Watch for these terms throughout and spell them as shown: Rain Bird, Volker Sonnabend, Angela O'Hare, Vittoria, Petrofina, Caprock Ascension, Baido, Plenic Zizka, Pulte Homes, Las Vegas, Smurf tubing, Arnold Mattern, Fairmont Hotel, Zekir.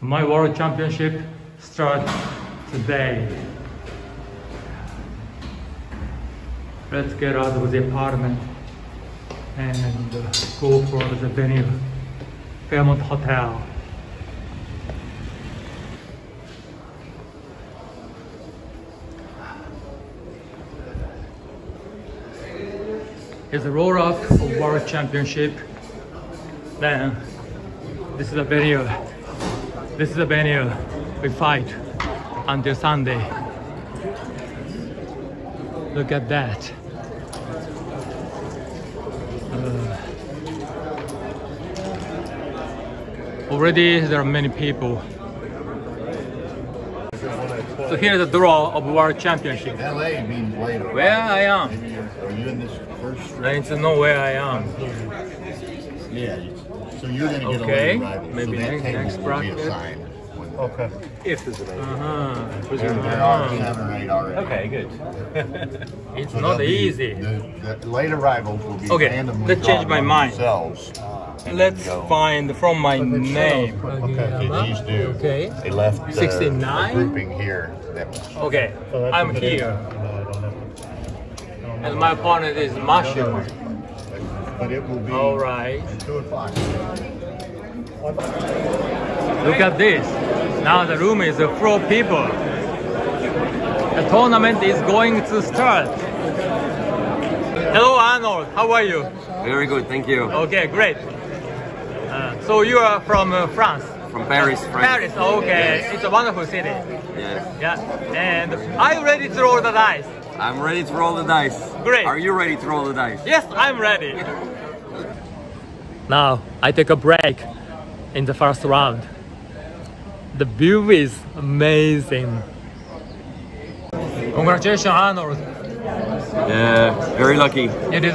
So my World Championship starts today. Let's get out of the apartment and go for the venue, Fairmont Hotel. It's a roll-up of World Championship. Then this is the venue. This is the venue we fight until Sunday. Look at that. Already there are many people. So here's the draw of World Championship. LA means later. Right? Where I am. Are you in this first strip? I need to know where I am. Yeah. So you're going to get a late arrival. Maybe so next bracket. Okay. If there's a late arrival. Okay, good. It's so not easy. The late arrivals will be randomly drawn themselves. Let's find from my name. Okay, these do. Okay. They left 69 grouping here. Okay, so I'm here. And my opponent is Mushroom. But it will be all right. 2 o'clock. Look at this. Now the room is full people. The tournament is going to start. Hello, Arnold. How are you? Very good, thank you. Okay, great. So you are from France? From Paris, France. Paris, okay. Yes. It's a wonderful city. Yes. Yeah. And are you ready to roll the dice? I'm ready to roll the dice. Great. Are you ready to roll the dice? Yes, I'm ready. Now, I take a break in the first round. The view is amazing. Congratulations, Arnold. Yeah, very lucky. It is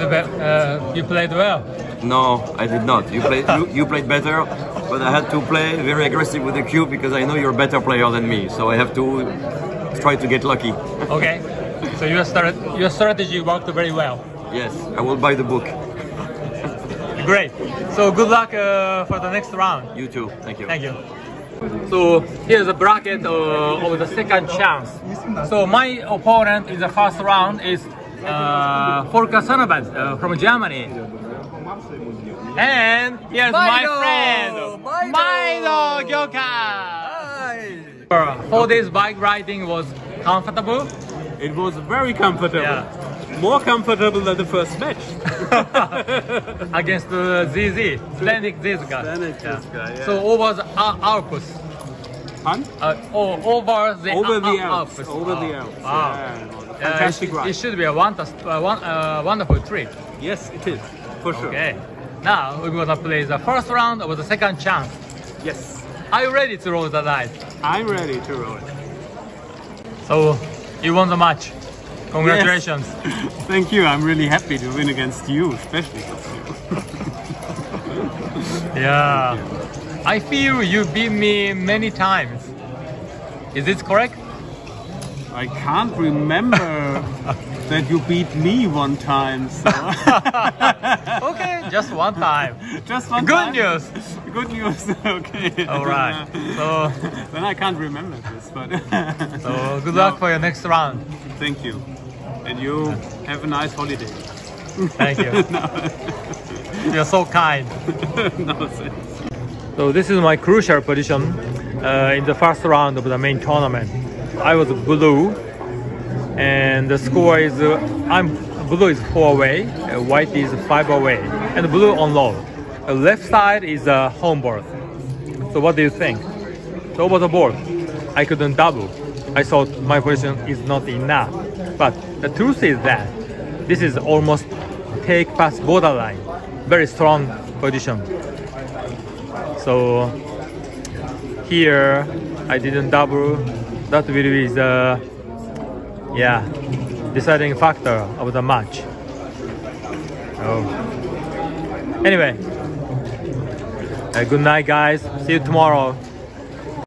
you played well. No, I did not. You played better, but I had to play very aggressive with the cube because I know you're a better player than me. So I have to try to get lucky. Okay. So your strategy worked very well. Yes, I will buy the book. Great. So good luck for the next round. You too. Thank you. Thank you. So here's the bracket of the second chance. So my opponent in the first round is Volker Sonnabend from Germany. And here's Baido, my friend, Baido Gyokai. Hi. 4 days bike riding was comfortable. It was very comfortable. Yeah. More comfortable than the first match. Against ZZ, Plenic Zizka. Yeah. So over the Alps. Huh? Over the Alps. Over the Alps. Wow. Yeah. Fantastic ride. It should be a wonderful trip. Yes, it is. For sure. Okay. Now we're going to play the first round with the second chance. Yes. Are you ready to roll the dice? I'm ready to roll it. So, you won the match. Congratulations. Yes. Thank you. I'm really happy to win against you, especially. Yeah. You. I feel you beat me many times. Is this correct? I can't remember that you beat me one time. So. Okay, just one time. Just one time. Good news. Good news. Okay. All right. So then I can't remember this, but so good luck for your next round. Thank you, and you have a nice holiday. Thank you. No. You're so kind. No sense. So this is my crucial position in the first round of the main tournament. I was blue. And the score is, blue is 4 away, white is 5 away, and blue on low. The left side is home board. So what do you think? So over the board, I couldn't double. I thought my position is not enough. But the truth is that this is almost take past borderline, very strong position. So here I didn't double. That will be the deciding factor of the match. Anyway, good night guys, see you tomorrow.